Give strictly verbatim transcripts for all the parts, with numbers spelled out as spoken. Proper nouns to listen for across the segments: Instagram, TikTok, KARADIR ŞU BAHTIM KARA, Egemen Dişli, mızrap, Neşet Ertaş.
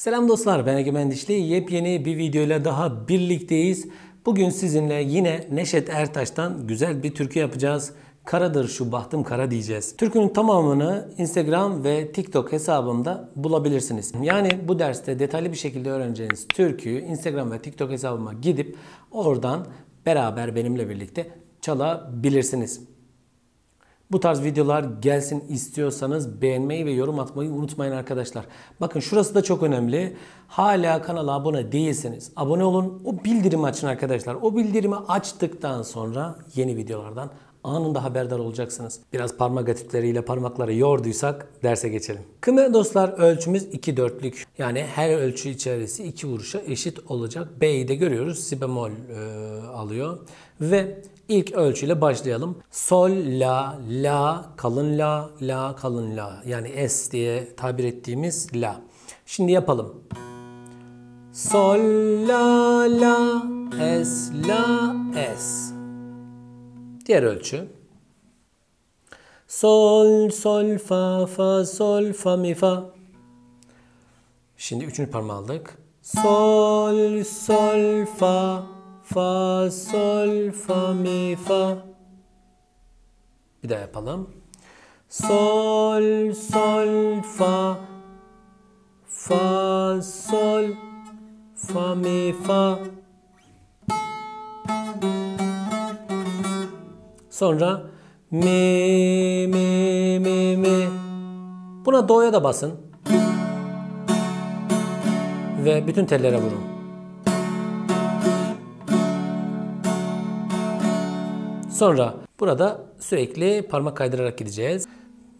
Selam dostlar, ben Egemen Dişli. Yepyeni bir videoyla daha birlikteyiz. Bugün sizinle yine Neşet Ertaş'tan güzel bir türkü yapacağız. Karadır şu bahtım kara diyeceğiz. Türkünün tamamını Instagram ve TikTok hesabımda bulabilirsiniz. Yani bu derste detaylı bir şekilde öğreneceğiniz türküyü Instagram ve TikTok hesabıma gidip oradan beraber benimle birlikte çalabilirsiniz. Bu tarz videolar gelsin istiyorsanız beğenmeyi ve yorum atmayı unutmayın arkadaşlar. Bakın şurası da çok önemli. Hala kanala abone değilseniz abone olun. O bildirimi açın arkadaşlar. O bildirimi açtıktan sonra yeni videolardan anında haberdar olacaksınız. Biraz parmak atıklarıyla parmakları yorduysak derse geçelim. Kıymetli dostlar, ölçümüz iki dörtlük. Yani her ölçü içerisi iki vuruşa eşit olacak. B'yi de görüyoruz. Si bemol e, alıyor. Ve ilk ölçüyle başlayalım. Sol, la, la, kalın la, la, kalın la. Yani S diye tabir ettiğimiz la. Şimdi yapalım. Sol, la, la, es, la, es. Diğer ölçü. Sol, sol, fa, fa, sol, fa, mi, fa. Şimdi üçüncü parmağı aldık. Sol, sol, fa, fa, sol, fa, mi, fa. Bir daha yapalım. Sol, sol, fa, fa, sol, fa, mi, fa. Sonra mi, mi, mi, mi. Buna do'ya da basın. Ve bütün tellere vurun. Sonra burada sürekli parmak kaydırarak gideceğiz.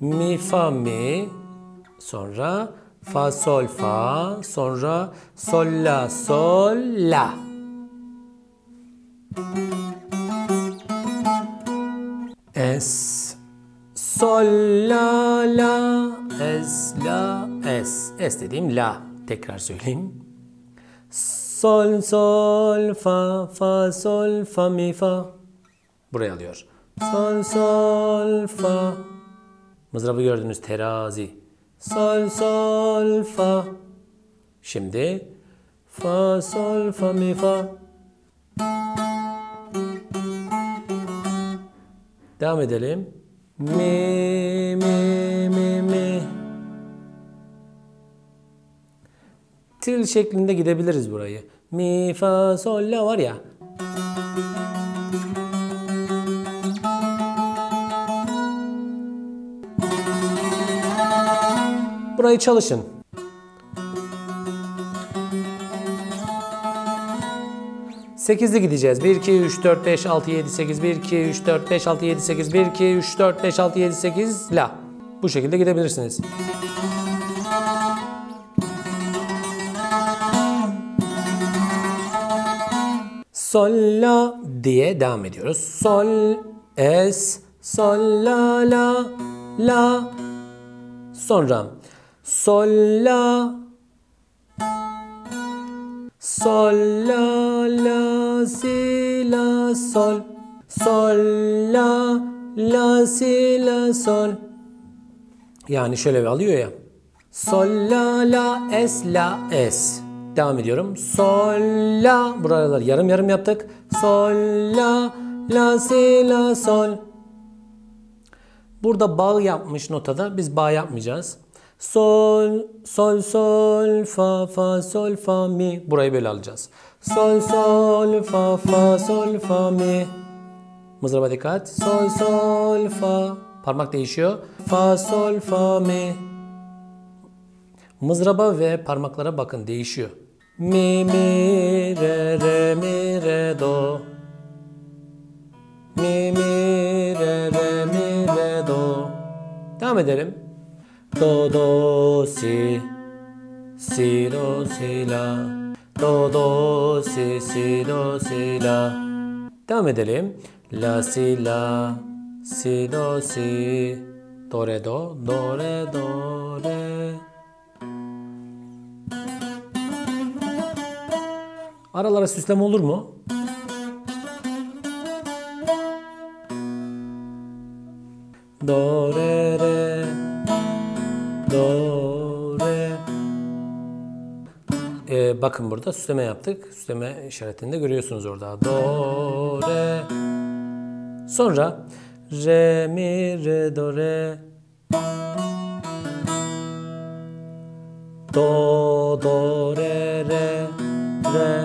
Mi, fa, mi. Sonra fa, sol, fa. Sonra sol, la, sol, la. Es, sol, la, la, es, la, es. Es dediğim la. Tekrar söyleyeyim. Sol, sol, fa, fa, sol, fa, mi, fa. Buraya alıyor. Sol, sol, fa. Mızrabı gördünüz, terazi. Sol, sol, fa. Şimdi fa, sol, fa, mi, fa. Devam edelim. Mi, mi, mi, mi. Tril şeklinde gidebiliriz burayı. Mi, fa, sol, la var ya. Burayı çalışın. sekizli gideceğiz. bir, iki, üç, dört, beş, altı, yedi, sekiz. bir, iki, üç, dört, beş, altı, yedi, sekiz. bir, iki, üç, dört, beş, altı, yedi, sekiz. La. Bu şekilde gidebilirsiniz. Sol, la diye devam ediyoruz. Sol, es, sol, la, la, la. Sonra sol, la. Sol, la, la, si, la, sol. Sol, la, la, si, la, sol. Yani şöyle alıyor ya. Sol, la, la, es, la, es. Devam ediyorum. Sol, la. Buraları yarım yarım yaptık. Sol, la, la, si, la, sol. Burada bağ yapmış notada. Biz bağ yapmayacağız. Sol, sol, sol, fa, fa, sol, fa, mi. Burayı böyle alacağız. Sol, sol, fa, fa, sol, fa, mi. Mızraba dikkat. Sol, sol, fa. Parmak değişiyor. Fa, sol, fa, mi. Mızraba ve parmaklara bakın, değişiyor. Mi, mi, re, re, mi, re, do. Mi, mi, re, re, mi, re, do. Devam edelim. Do, do, si, si, do, si, la. Do, do, si, si, do, si, la. Devam edelim. La, si, la, si, do, si. Do, re, do, do, re, do, re. Aralara süsleme olur mu? Do, re, re. Do, re. e, bakın burada süsleme yaptık. Süsleme işaretini de görüyorsunuz orada. Do, re. Sonra re, mi, re, do, re. Do, do, re, re, re.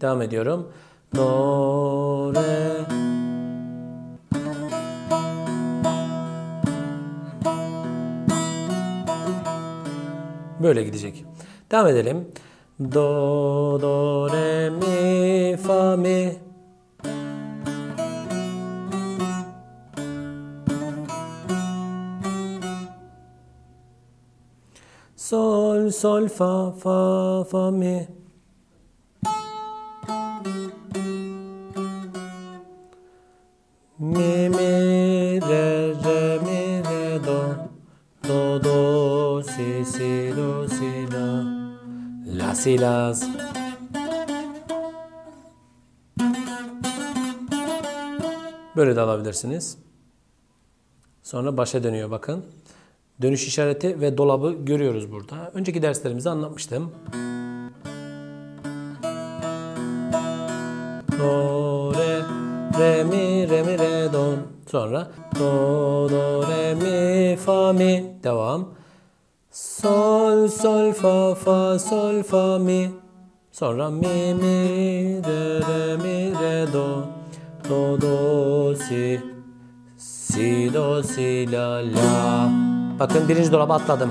Devam ediyorum. Do, re. Böyle gidecek. Devam edelim. Do, do, re, mi, fa, mi. Sol, sol, fa, fa, fa, mi. Mi, mi, re, re, mi, re, do. Do, do, si, si, do, si, la. Las y las. Böyle de alabilirsiniz. Sonra başa dönüyor bakın. Dönüş işareti ve dolabı görüyoruz burada. Önceki derslerimizi anlatmıştım. Do, re, re, mi, re, mi, re, do. Sonra do, do, re, mi, fa, mi. Devam. Sol, sol, fa, fa, sol, fa, mi. Sonra mi, mi, re, re, mi, re, do. Do, do, si. Si, do, si, la, la. Bakın birinci dolaba atladım.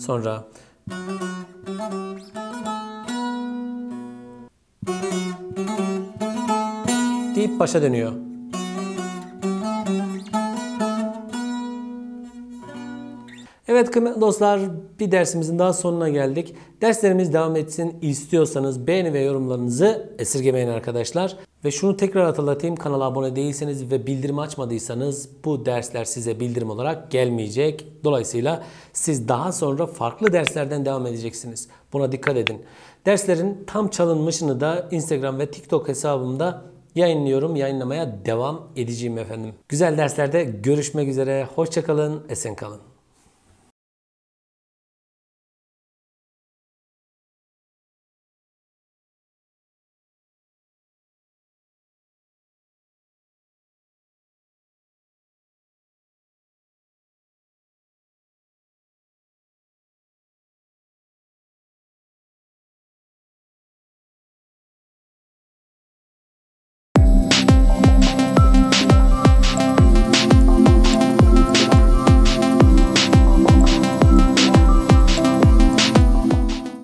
Sonra deyip başa dönüyor. Evet kıymetli dostlar, bir dersimizin daha sonuna geldik. Derslerimiz devam etsin istiyorsanız beğeni ve yorumlarınızı esirgemeyin arkadaşlar. Ve şunu tekrar hatırlatayım, kanala abone değilseniz ve bildirim açmadıysanız bu dersler size bildirim olarak gelmeyecek. Dolayısıyla siz daha sonra farklı derslerden devam edeceksiniz. Buna dikkat edin. Derslerin tam çalınmışını da Instagram ve TikTok hesabımda yayınlıyorum. Yayınlamaya devam edeceğim efendim. Güzel derslerde görüşmek üzere. Hoşça kalın, esen kalın.